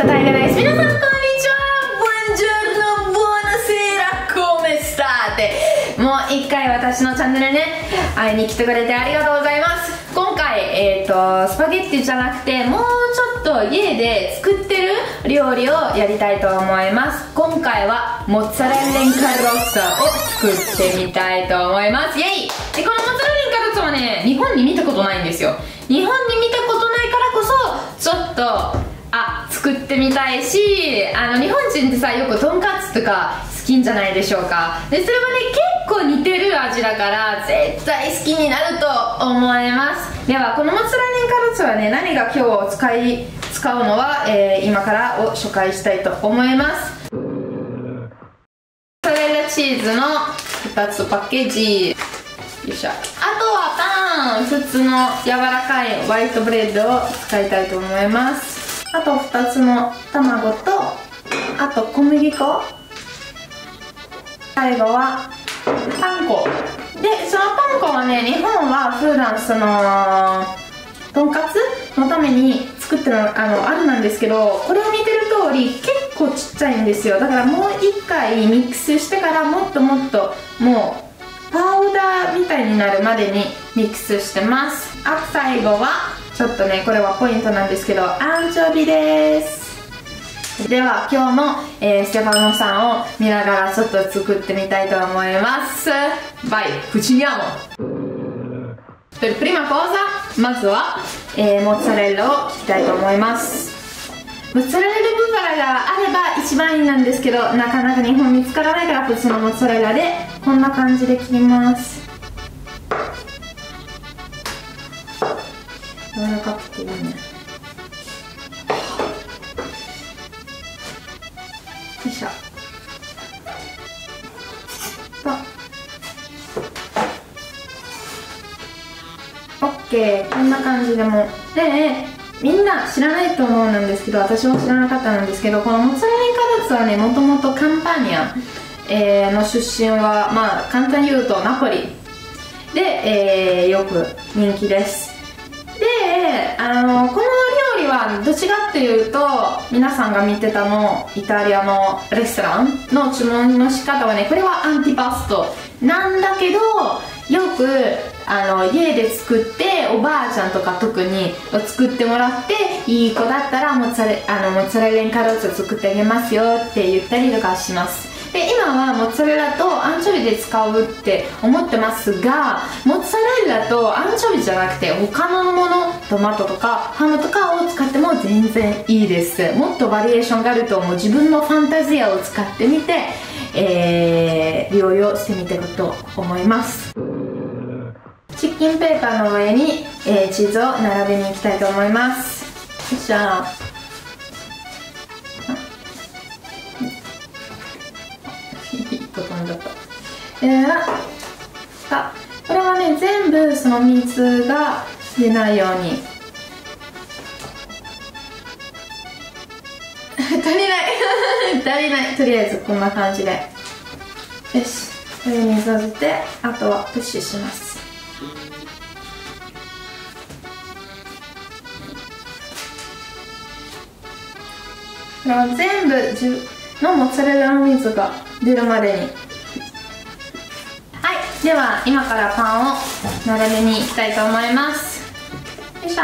Benvenuti a Tiger Ace. Mina san, konnichiwa, buongiorno, buonasera, come state? もう一回私のチャンネルね、会いに来てくれてありがとうございます。今回、スパゲッティじゃなくて、もうちょっと家で作ってる料理をやりたいと思います。今回はモッツァレッラインカルロッツァを作ってみたいと思います。イェイ！で、このモッツァレッラインカルロッツァはね、日本に見たことないんですよ。日本に見たことないからこそ、ちょっと、作ってみたいし、日本人ってさ、よくとんかつとか好きんじゃないでしょうか。で、それはね、結構似てる味だから絶対好きになると思います。では、このモッツァレッラインカルロッツァはね、何が今日使うのは、今からを紹介したいと思います。モッツァレッラチーズの2つパッケージ、よいしょ。あとはパン、普通の柔らかいホワイトブレッドを使いたいと思います。あと2つの卵と、あと小麦粉、最後はパン粉で、そのパン粉はね、日本は普段とんかつのために作ってるあるなんですけど、これを見てる通り結構ちっちゃいんですよ。だからもう一回ミックスしてから、もっともっともうパウダーみたいになるまでにミックスしてます。あと最後はちょっとね、これはポイントなんですけど、アンチョビです。では、今日も、ステファノさんを見ながらちょっと作ってみたいと思います。バイcuciniamo。per prima cosa、 まずは、モッツァレッラを切りたいと思います。モッツァレッラブーバラがあれば一番いいなんですけど、なかなか日本見つからないから、普通のモッツァレッラでこんな感じで切ります。柔らかくていいね。よいしょ。オッケー、こんな感じでもで、みんな知らないと思うなんですけど、私も知らなかったんですけど、このモッツァレラカルツはね、もともとカンパーニャ、の出身は、まあ簡単に言うとナポリで、よく人気です。で、この料理はどっちかっていうと、皆さんが見てたのイタリアのレストランの注文の仕方はね、これはアンティパストなんだけど、よく家で作って、おばあちゃんとか特に作ってもらって、いい子だったらモッツァレッラインカルロッツァ作ってあげますよって言ったりとかします。で、今はモッツァレラとアンチョビで使うって思ってますが、モッツァレラとアンチョビじゃなくて、他のもの、トマトとかハムとかを使っても全然いいです。もっとバリエーションがあると思う。自分のファンタジアを使ってみて、料理をしてみてると思います。チキンペーパーの上に、チーズを並べに行きたいと思います。よいしょ。これはね、全部その水が出ないように足りない足りない、とりあえずこんな感じで、よし、これに水を入れて、あとはプッシュします。これは全部のモッツァレラの水が出るまでに。では、今からパンを並べにいきたいと思います。よいしょ。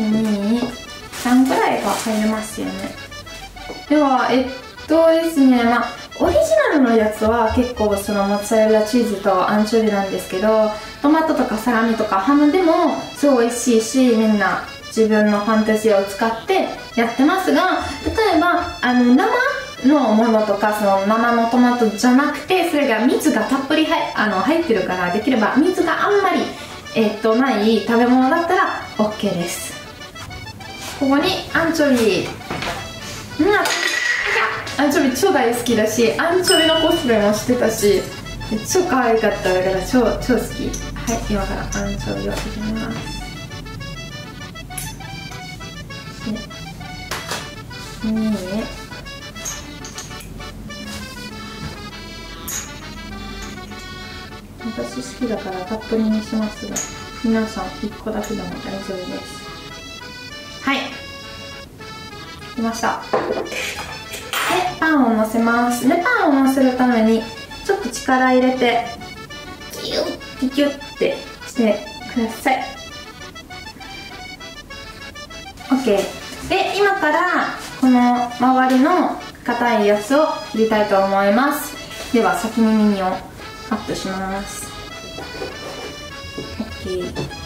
1、2、3くらいが入れますよね。では、ですね、まあオリジナルのやつは結構そのモッツァレラチーズとアンチョビなんですけど、トマトとかサラミとかハムでもすごい美味しいし、みんな自分のファンタジーを使ってやってますが、例えば生のものとか、その生のトマトじゃなくて、それが蜜がたっぷり入ってるから、できれば蜜があんまり、ない食べ物だったら OK です。ここにアンチョビ、アンチョビ超大好きだし、アンチョビのコスプレもしてたし、超可愛かっただから、超好き。はい、今からアンチョビを入れます。1、2、私好きだからたっぷりにしますが、皆さん1個だけでも大丈夫です。はい、きました。でパンをのせます。でパンをのせるためにちょっと力入れてギュッギュッてしてください。 OK で今からこの周りの硬いやつを入れたいと思います。では先にミニをカットします。 OK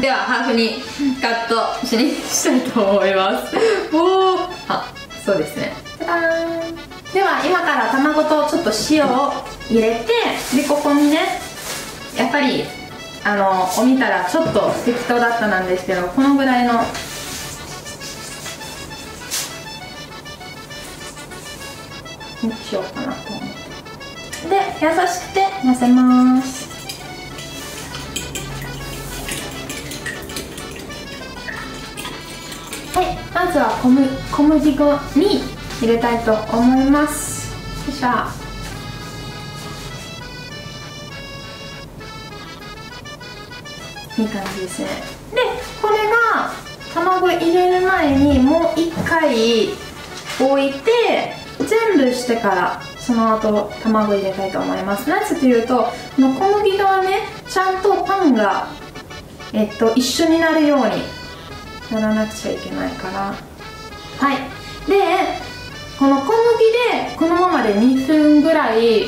ではハーフにカットしにしたいと思います。おお、あ、そうですね。ただーん。では今から卵とちょっと塩を入れて、でここにね、やっぱりお見たらちょっと適当だったなんですけど、このぐらいのにしようかなと思って、で優しくてのせます。 まずは小麦粉に入れたいと思います。よいしょ。いい感じですね。でこれが卵入れる前にもう一回置いて全部してからその後卵入れたいと思います。なぜというと小麦粉はねちゃんとパンが、一緒になるように やらなくちゃいけないから。はいでこの小麦でこのままで2分ぐらい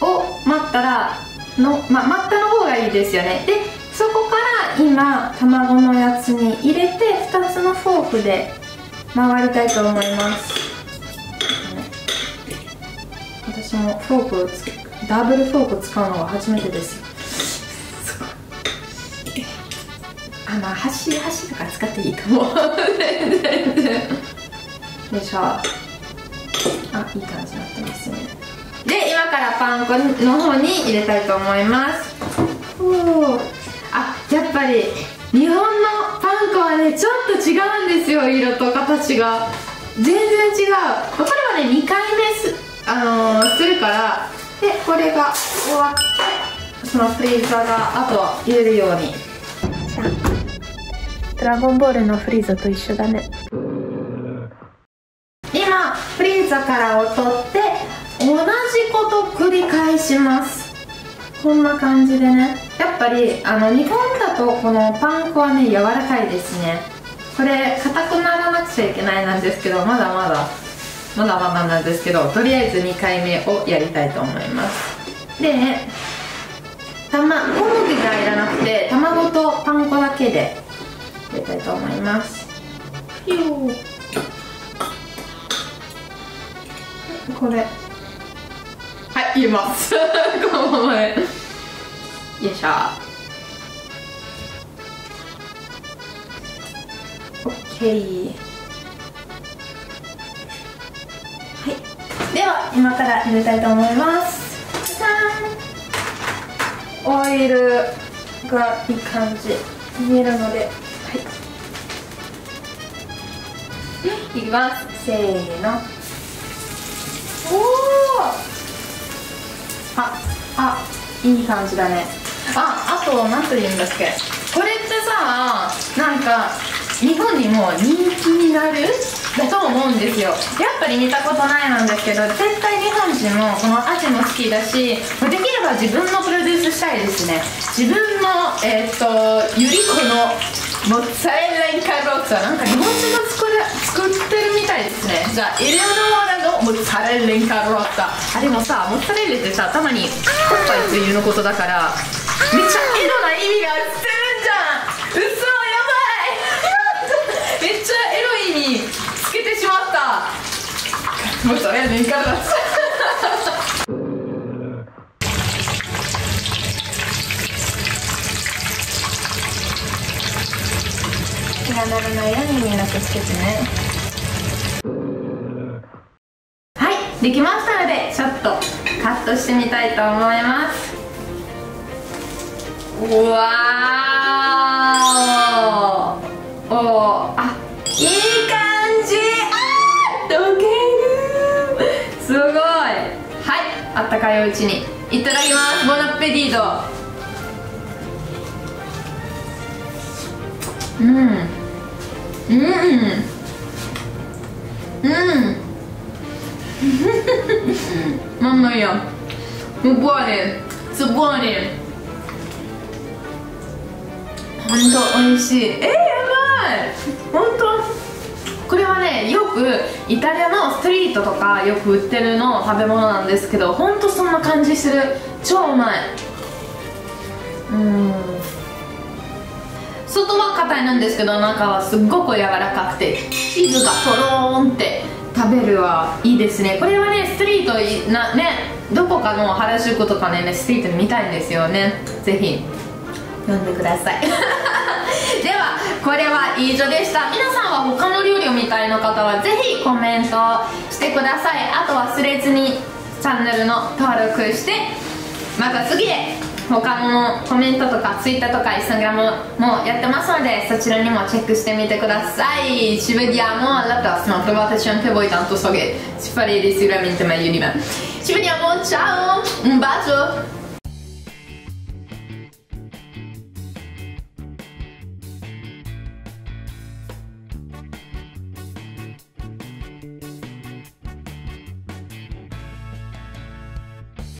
を待ったらの、待ったの方がいいですよね。でそこから今卵のやつに入れて2つのフォークで回りたいと思います。私もフォークをダブルフォーク使うのは初めてです。 まあ箸とか使っていいと思う。よいしょ。あ、いい感じになってますね。で今からパン粉の方に入れたいと思います。おあ、やっぱり日本のパン粉はねちょっと違うんですよ。色と形が全然違う。これはね2回目するから。でこれが終わってそのフリーザーが後は入れるように。じゃあ ドラゴンボールのフリーザと一緒だね。今フリーザからを取って同じこと繰り返します。こんな感じでね、やっぱり日本だとこのパン粉はね柔らかいですね。これ硬くならなくちゃいけないなんですけど、まだなんですけど、とりあえず2回目をやりたいと思います。で小麦がいらなくて卵とパン粉だけで 入れたいと思います。これはい入れます。このままでよいしょ。オッケー。はいでは今から入れたいと思います。じゃーん。オイルがいい感じ見えるので いきます。せーの。おー、あ、いい感じだね。あと何と言うんだっけ、これってさ、なんか日本にも人気になると思うんですよ。やっぱり見たことないなんですけど、絶対日本人もこの味も好きだし、できれば自分のプロデュースしたいですね。自分のゆりこの モッツァレラカロッツァ、なんか日本人が作ってるみたいですね。じゃあエレノーラのモッツァレラカロッツァ。あでもさ、モッツァレラってさ、たまにおっぱいっていうのことだから、めっちゃエロな意味がつってるじゃん。嘘、やばい。めっちゃエロい意味つけてしまった。モッツァレラカロッツァ。 なるのようになくしてね。はいできましたので、ちょっとカットしてみたいと思います。うわーおお、あいい感じ。あ溶ける。すごい。はいあったかいうちにいただきます。ボナペディード。Mamma mia, buone,本当美味しい。やばい、本当これはね、よくイタリアのストリートとかよく売ってるの食べ物なんですけど、本当そんな感じする、超うまい。外は硬いなんですけど、中はすっごく柔らかくて、チーズがとろーんって食べるはいいですね。これはね、ストリートなね、どこかの原宿とかね、ストリートで見たいんですよね。ぜひ飲んでください。ではこれは以上でした。皆さんは他の料理を見たいの方はぜひコメントしてください。あと忘れずにチャンネルの登録して、また次へ他のコメントとか Twitter とか Instagram もやってますので、そちらにもチェックしてみてください。Ci vediamo alla prossima, provateci anche voi, tanto so che ci farete sicuramente meglio di me. Ci vediamo, ciao, un bacio.